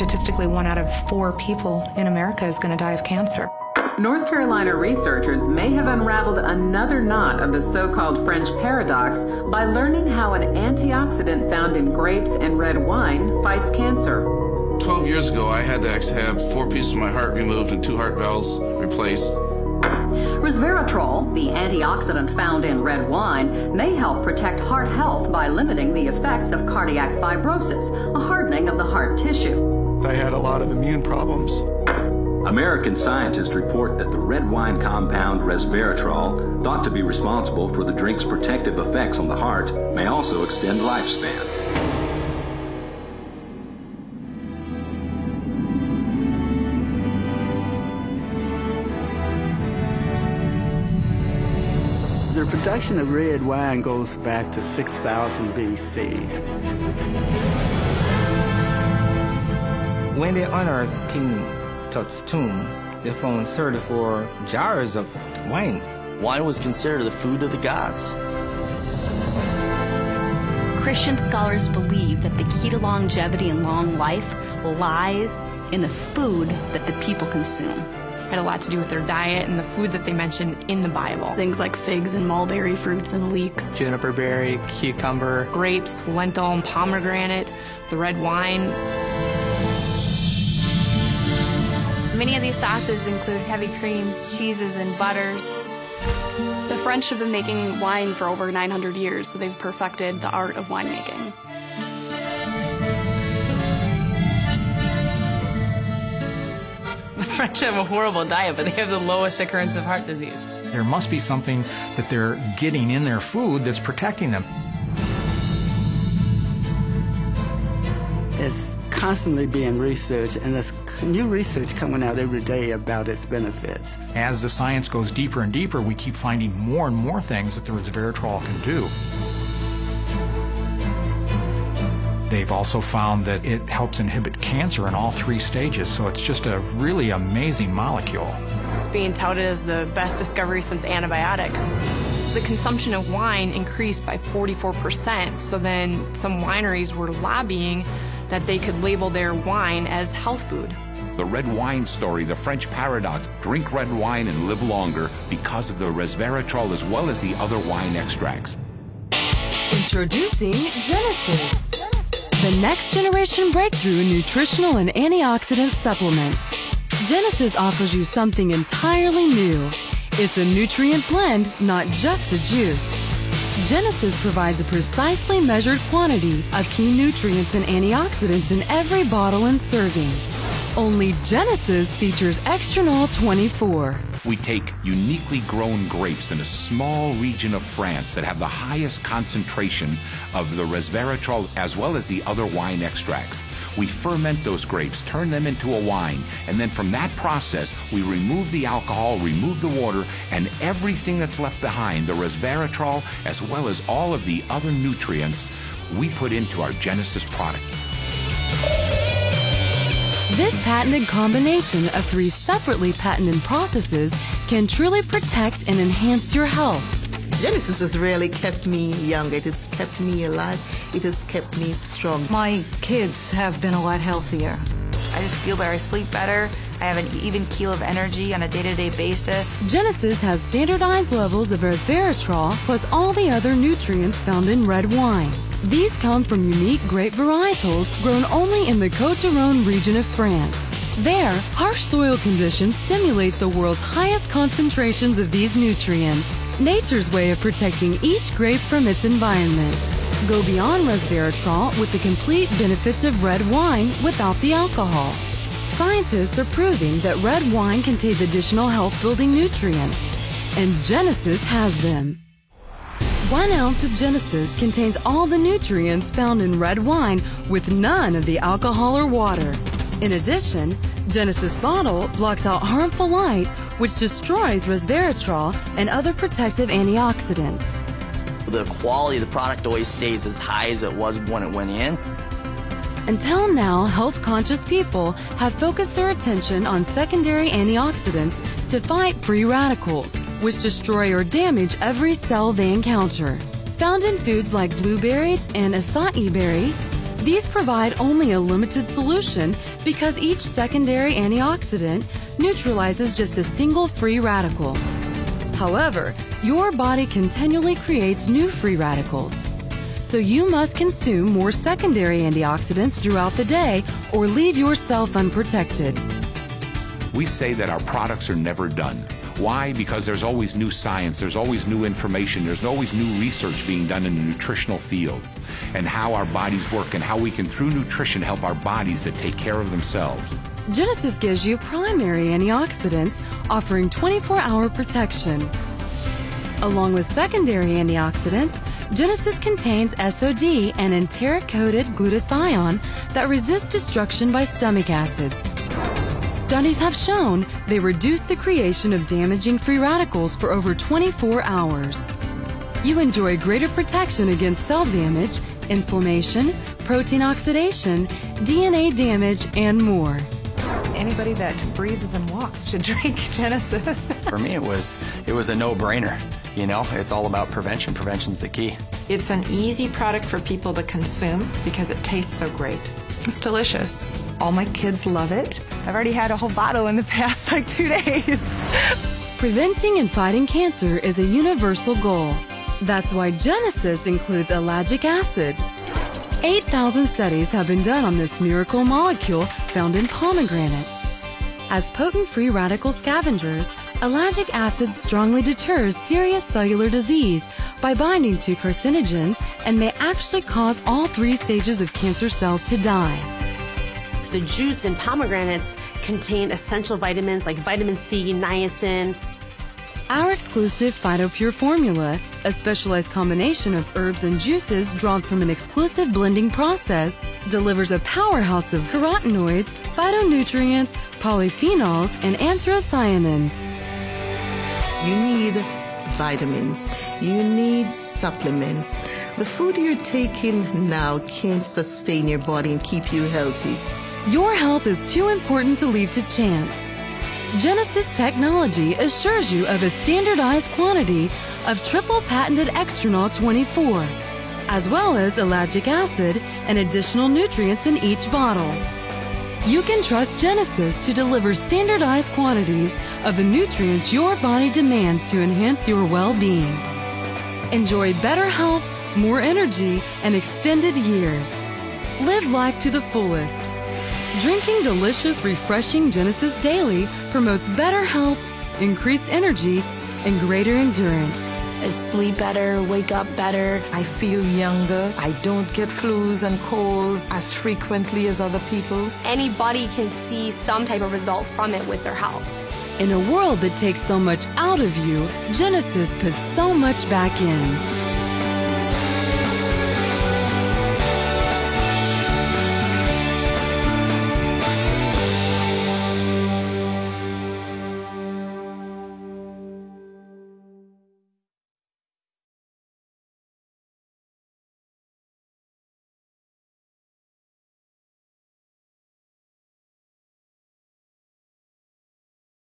statistically 1 out of 4 people in America is going to die of cancer. North Carolina researchers may have unraveled another knot of the so-called French paradox by learning how an antioxidant found in grapes and red wine fights cancer. 12 years ago, I had to have 4 pieces of my heart removed and 2 heart valves replaced. Resveratrol, the antioxidant found in red wine, may help protect heart health by limiting the effects of cardiac fibrosis, a hardening of the heart tissue. I had a lot of immune problems. American scientists report that the red wine compound resveratrol, thought to be responsible for the drink's protective effects on the heart, may also extend lifespan. The production of red wine goes back to 6000 BC. When they unearthed King Tut's tomb, they found 34 jars of wine. Wine was considered the food of the gods. Christian scholars believe that the key to longevity and long life lies in the food that the people consume. Had a lot to do with their diet and the foods that they mentioned in the Bible. Things like figs and mulberry fruits and leeks, juniper berry, cucumber, grapes, lentil, pomegranate, the red wine. Many of these sauces include heavy creams, cheeses, and butters. The French have been making wine for over 900 years, so they've perfected the art of winemaking. The French have a horrible diet, but they have the lowest occurrence of heart disease. There must be something that they're getting in their food that's protecting them. It's constantly being researched, and there's new research coming out every day about its benefits. As the science goes deeper and deeper, we keep finding more and more things that the resveratrol can do. They've also found that it helps inhibit cancer in all 3 stages, so it's just a really amazing molecule. It's being touted as the best discovery since antibiotics. The consumption of wine increased by 44%, so then some wineries were lobbying that they could label their wine as health food. The red wine story, the French paradox, drink red wine and live longer because of the resveratrol as well as the other wine extracts. Introducing Genesis. The next generation breakthrough nutritional and antioxidant supplement. Genesis offers you something entirely new. It's a nutrient blend, not just a juice. Genesis provides a precisely measured quantity of key nutrients and antioxidants in every bottle and serving. Only Genesis features Xtranol-24. We take uniquely grown grapes in a small region of France that have the highest concentration of the resveratrol as well as the other wine extracts. We ferment those grapes, turn them into a wine, and then from that process we remove the alcohol, remove the water, and everything that's left behind, the resveratrol as well as all of the other nutrients, we put into our Genesis product. This patented combination of 3 separately patented processes can truly protect and enhance your health. Genesis has really kept me young. It has kept me alive. It has kept me strong. My kids have been a lot healthier. I just feel better. I sleep better. I have an even keel of energy on a day-to-day basis. Genesis has standardized levels of resveratrol plus all the other nutrients found in red wine. These come from unique grape varietals grown only in the Cote d'Iron region of France. There, harsh soil conditions stimulate the world's highest concentrations of these nutrients, nature's way of protecting each grape from its environment. Go beyond resveratrol with the complete benefits of red wine without the alcohol. Scientists are proving that red wine contains additional health-building nutrients, and Genesis has them. 1 ounce of Genesis contains all the nutrients found in red wine with none of the alcohol or water. In addition, Genesis bottle blocks out harmful light, which destroys resveratrol and other protective antioxidants. The quality of the product always stays as high as it was when it went in. Until now, health-conscious people have focused their attention on secondary antioxidants to fight free radicals, which destroy or damage every cell they encounter. Found in foods like blueberries and acai berries, These provide only a limited solution because each secondary antioxidant neutralizes just a single free radical. However, your body continually creates new free radicals. So you must consume more secondary antioxidants throughout the day or leave yourself unprotected. We say that our products are never done. Why? Because there's always new science, there's always new information, there's always new research being done in the nutritional field and how our bodies work and how we can, through nutrition, help our bodies that take care of themselves. Genesis gives you primary antioxidants, offering 24-hour protection. Along with secondary antioxidants, Genesis contains SOD and enteric-coated glutathione that resist destruction by stomach acids. Studies have shown they reduce the creation of damaging free radicals for over 24 hours. You enjoy greater protection against cell damage, inflammation, protein oxidation, DNA damage, and more. Anybody that breathes and walks should drink Genesis. For me, it was a no-brainer. You know, it's all about prevention. Prevention's the key. It's an easy product for people to consume because it tastes so great. It's delicious. All my kids love it. I've already had a whole bottle in the past, like, 2 days. Preventing and fighting cancer is a universal goal. That's why Genesis includes ellagic acid. 8,000 studies have been done on this miracle molecule found in pomegranates. As potent free radical scavengers, ellagic acid strongly deters serious cellular disease by binding to carcinogens and may actually cause all 3 stages of cancer cell to die. The juice in pomegranates contain essential vitamins like vitamin C, niacin. Our exclusive Phytopure formula, a specialized combination of herbs and juices drawn from an exclusive blending process, delivers a powerhouse of carotenoids, phytonutrients, polyphenols, and anthocyanins. You need vitamins. You need supplements. The food you're taking now can sustain your body and keep you healthy. Your health is too important to leave to chance. Genesis technology assures you of a standardized quantity of triple patented Xtranol-24, as well as ellagic acid and additional nutrients in each bottle. You can trust Genesis to deliver standardized quantities of the nutrients your body demands to enhance your well-being. Enjoy better health, more energy, and extended years. Live life to the fullest. Drinking delicious, refreshing Genesis daily promotes better health, increased energy, and greater endurance. I sleep better, wake up better. I feel younger. I don't get flus and colds as frequently as other people. Anybody can see some type of result from it with their health. In a world that takes so much out of you, Genesis puts so much back in.